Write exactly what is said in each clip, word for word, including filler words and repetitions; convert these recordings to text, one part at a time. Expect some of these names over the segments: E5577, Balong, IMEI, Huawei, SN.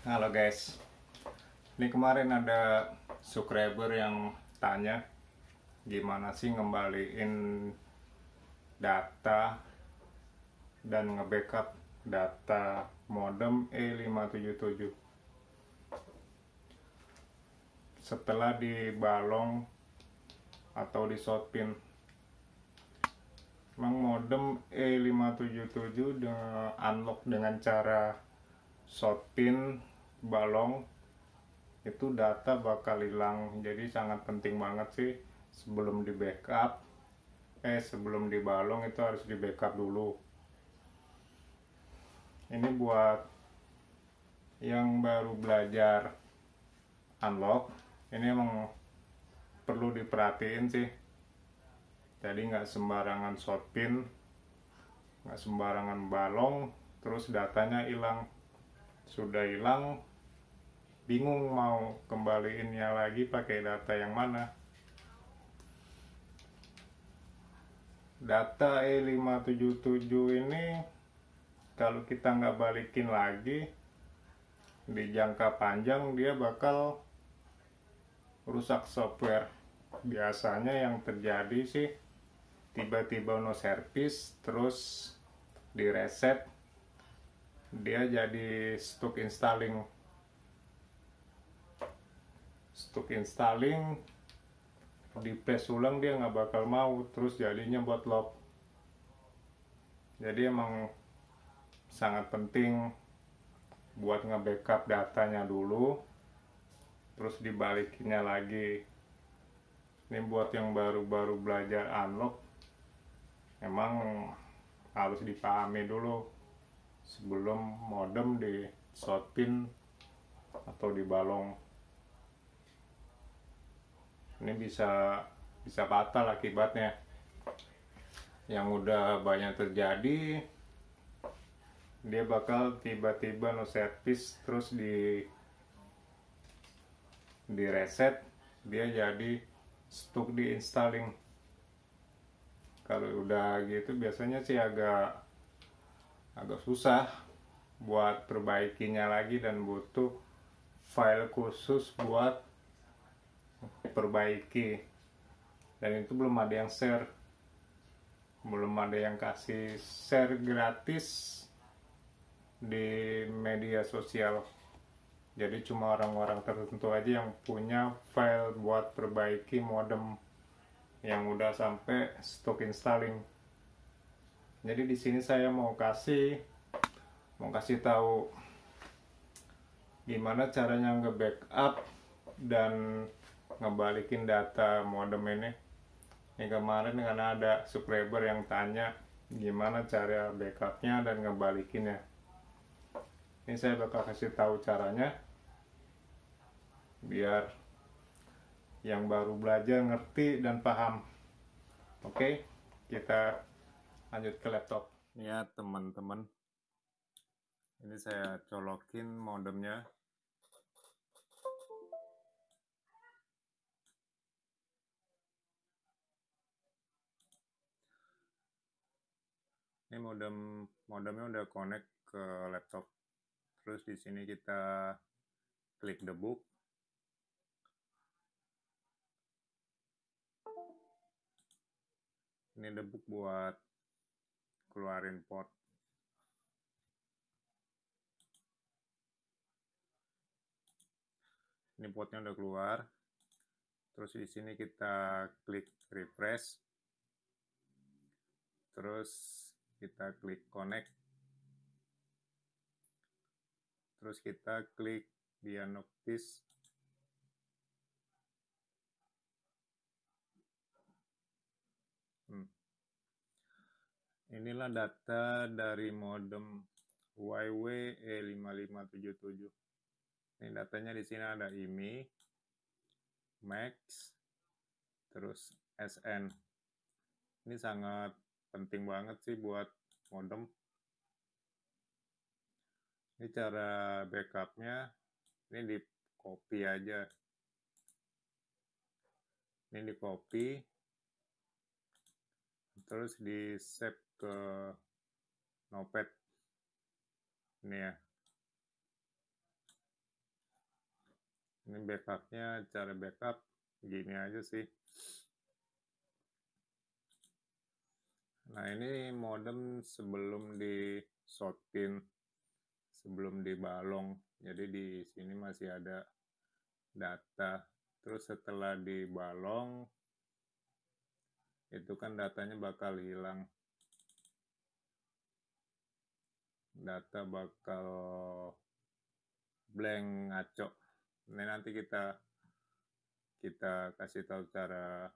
Halo guys, ini kemarin ada subscriber yang tanya gimana sih ngembaliin data dan nge-backup data modem E lima tujuh tujuh setelah dibalong atau disopin. Memang modem E lima tujuh tujuh dengan unlock dengan cara shotpin balong itu data bakal hilang, jadi sangat penting banget sih sebelum di backup eh sebelum dibalong itu harus di backup dulu. Ini buat yang baru belajar unlock, ini emang perlu diperhatiin sih, jadi nggak sembarangan shotpin, nggak sembarangan balong terus datanya hilang. Sudah hilang, bingung mau kembaliinnya lagi pakai data yang mana. Data E lima tujuh tujuh ini kalau kita nggak balikin lagi di jangka panjang dia bakal rusak software. Biasanya yang terjadi sih tiba-tiba no service terus direset, dia jadi stuck installing stuck installing di press ulang dia nggak bakal mau, terus jadinya bootlock. Jadi emang sangat penting buat nge-backup datanya dulu terus dibalikinnya lagi. Ini buat yang baru-baru belajar unlock emang harus dipahami dulu sebelum modem di shotpin atau dibalong. Ini bisa bisa batal akibatnya. Yang udah banyak terjadi, dia bakal tiba-tiba no service terus di di reset, dia jadi stuck di installing. Kalau udah gitu biasanya sih agak agak susah buat perbaikinya lagi dan butuh file khusus buat perbaiki, dan itu belum ada yang share, belum ada yang kasih share gratis di media sosial, jadi cuma orang-orang tertentu aja yang punya file buat perbaiki modem yang udah sampai stock installing. Jadi di sini saya mau kasih mau kasih tahu gimana caranya nge-backup dan ngebalikin data modem ini. Ini kemarin karena ada subscriber yang tanya gimana cara backupnya dan ngebalikinnya. Ini saya bakal kasih tahu caranya biar yang baru belajar ngerti dan paham. Oke, kita lanjut ke laptop ya teman-teman. Ini saya colokin modemnya, ini modem modemnya udah connect ke laptop. Terus di sini kita klik debug. Ini debug buat keluarin port. Ini portnya udah keluar. Terus di sini kita klik refresh. Terus kita klik connect. Terus kita klik diagnosis. Hmm. Inilah data dari modem Huawei E lima lima tujuh tujuh. Ini datanya di sini ada I M E I, Max, terus S N. Ini sangat penting banget sih buat modem. Ini cara backupnya, ini di copy aja. Ini di copy, terus di save ke notepad ini ya. backupnya, cara backup gini aja sih. Nah ini modem sebelum di shortin, sebelum dibalong, jadi di sini masih ada data. Terus setelah dibalong itu kan datanya bakal hilang, data bakal blank, ngaco. Nah, nanti kita kita kasih tahu cara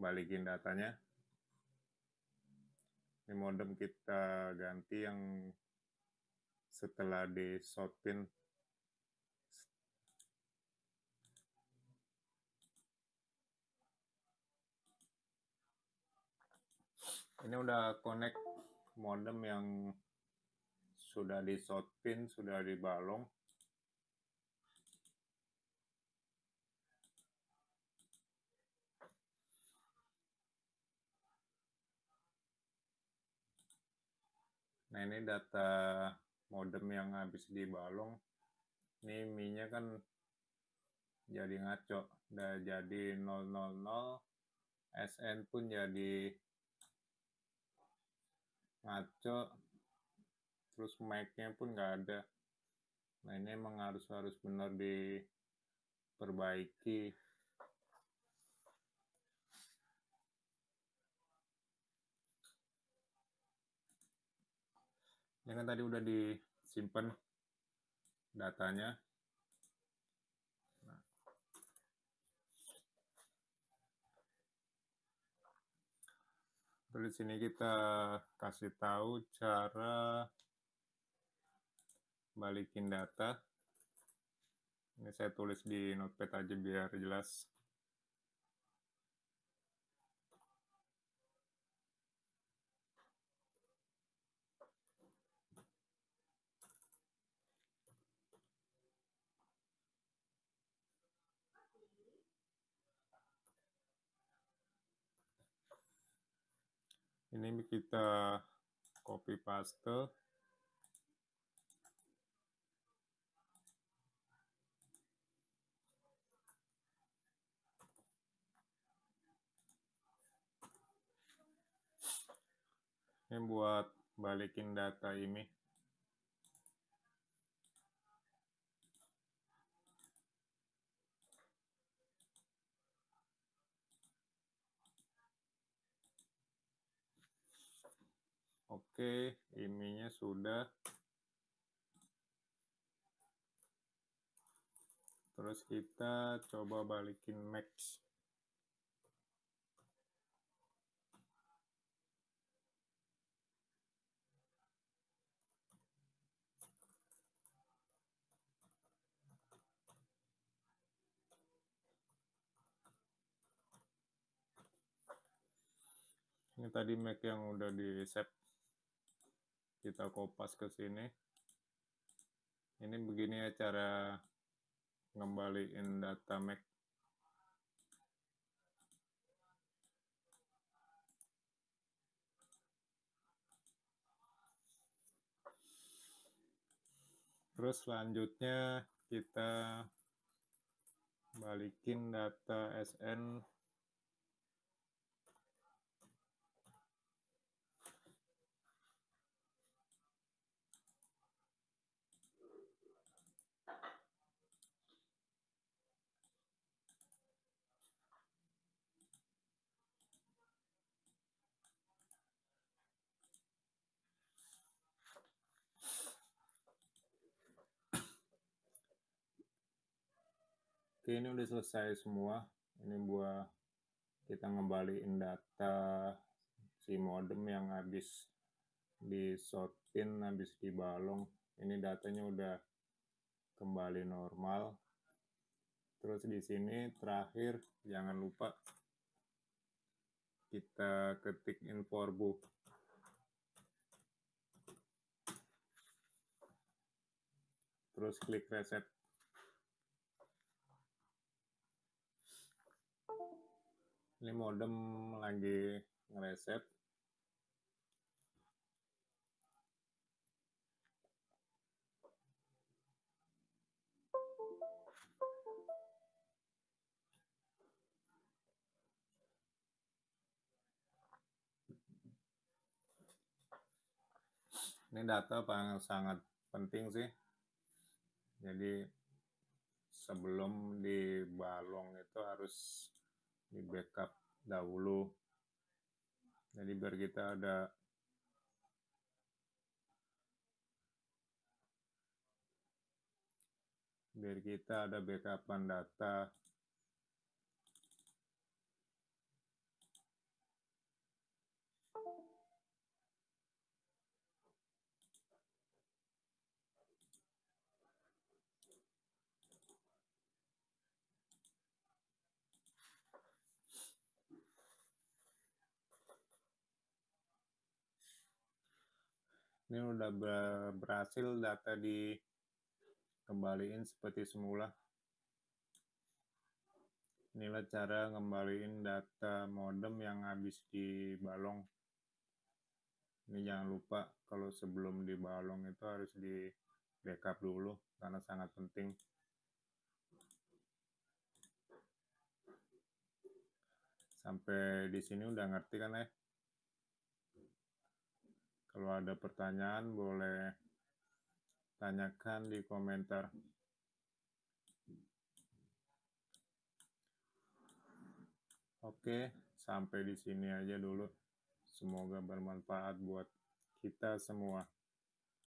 balikin datanya. Ini modem kita ganti yang setelah di short pin. Ini udah connect modem yang sudah di short pin, sudah dibalong. Nah ini data modem yang habis dibalong. Ini minya kan jadi ngaco, udah jadi nol nol nol, S N pun jadi ngaco. Terus mic-nya pun nggak ada. Nah ini emang harus harus benar diperbaiki. Ini kan tadi udah disimpan datanya. Nah. Terus sini kita kasih tahu cara balikin data. Ini saya tulis di notepad aja biar jelas. Ini kita copy paste. Ini buat balikin data ini. Oke, I M E I-nya sudah. Terus kita coba balikin max. Ini tadi Mac yang udah di set, kita kopas ke sini. Ini begini ya cara ngembaliin data Mac. Terus selanjutnya kita balikin data S N. Oke, ini udah selesai semua. Ini buat kita ngembaliin data si modem yang habis disotin, habis dibalong. Ini datanya udah kembali normal. Terus di sini terakhir jangan lupa kita ketik inforbu. Terus klik reset. Ini modem lagi ngereset. Ini data paling sangat penting sih. Jadi sebelum dibalong itu harus di backup dahulu. Jadi biar kita ada biar kita ada backupan data. Ini udah berhasil data dikembaliin seperti semula. Inilah cara ngembaliin data modem yang habis dibalong. Ini jangan lupa kalau sebelum dibalong itu harus di backup dulu karena sangat penting. Sampai di sini udah ngerti kan ya? Kalau ada pertanyaan, boleh tanyakan di komentar. Oke, sampai di sini aja dulu. Semoga bermanfaat buat kita semua.